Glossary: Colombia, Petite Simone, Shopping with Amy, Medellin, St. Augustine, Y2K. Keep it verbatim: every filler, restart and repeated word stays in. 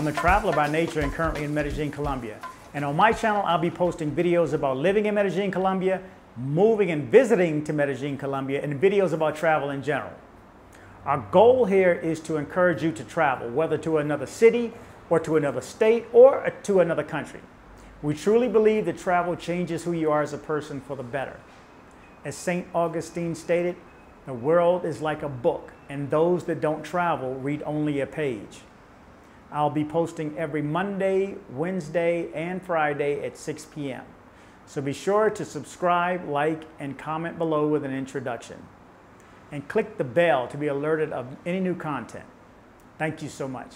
I'm a traveler by nature and currently in Medellin, Colombia. And on my channel, I'll be posting videos about living in Medellin, Colombia, moving and visiting to Medellin, Colombia, and videos about travel in general. Our goal here is to encourage you to travel, whether to another city or to another state or to another country. We truly believe that travel changes who you are as a person for the better. As Saint Augustine stated, the world is like a book, and those that don't travel read only a page. I'll be posting every Monday, Wednesday, and Friday at six p m So be sure to subscribe, like, and comment below with an introduction. And click the bell to be alerted of any new content. Thank you so much.